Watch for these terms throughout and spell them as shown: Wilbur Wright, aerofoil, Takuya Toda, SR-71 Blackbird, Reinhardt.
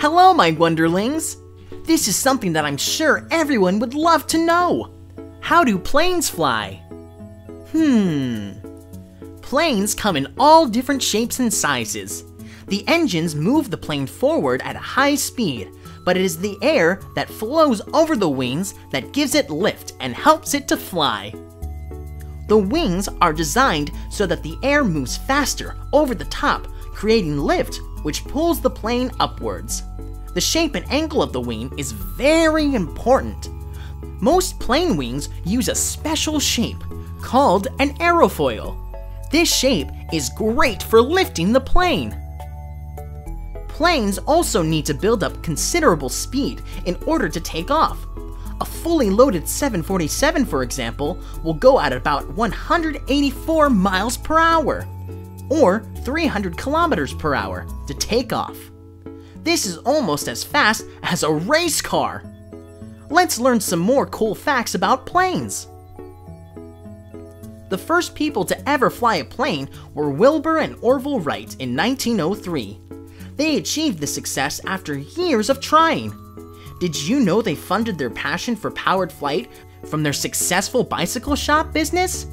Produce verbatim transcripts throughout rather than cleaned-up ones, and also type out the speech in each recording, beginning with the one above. Hello, my wonderlings! This is something that I'm sure everyone would love to know. How do planes fly? Hmm. Planes come in all different shapes and sizes. The engines move the plane forward at a high speed, but it is the air that flows over the wings that gives it lift and helps it to fly. The wings are designed so that the air moves faster over the top, creating lift, which pulls the plane upwards. The shape and angle of the wing is very important. Most plane wings use a special shape called an aerofoil. This shape is great for lifting the plane. Planes also need to build up considerable speed in order to take off. A fully loaded seven forty-seven, for example, will go at about one hundred eighty-four miles per hour, or three hundred kilometers per hour, to take off. This is almost as fast as a race car. Let's learn some more cool facts about planes. The first people to ever fly a plane were Wilbur and Orville Wright in nineteen oh three. They achieved this success after years of trying. Did you know they funded their passion for powered flight from their successful bicycle shop business?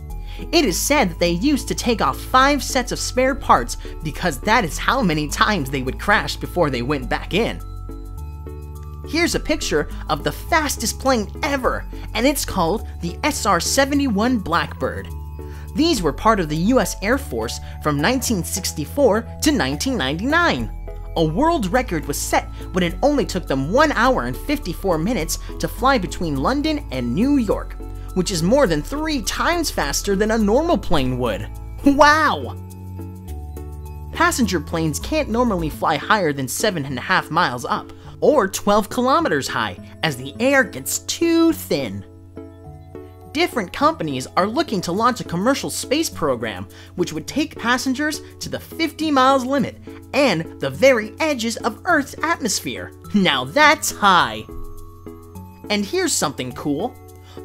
It is said that they used to take off five sets of spare parts because that is how many times they would crash before they went back in. Here's a picture of the fastest plane ever, and it's called the S R seventy-one Blackbird. These were part of the U S Air Force from nineteen sixty-four to nineteen ninety-nine. A world record was set when it only took them one hour and fifty-four minutes to fly between London and New York, which is more than three times faster than a normal plane would. Wow! Passenger planes can't normally fly higher than seven point five miles up, or twelve kilometers high, as the air gets too thin. Different companies are looking to launch a commercial space program, which would take passengers to the fifty miles limit and the very edges of Earth's atmosphere. Now that's high! And here's something cool.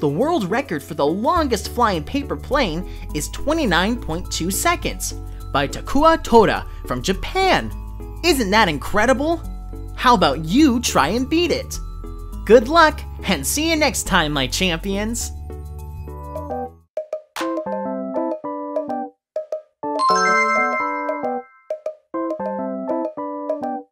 The world record for the longest flying paper plane is twenty-nine point two seconds, by Takuya Toda from Japan. Isn't that incredible? How about you try and beat it? Good luck, and see you next time, my champions!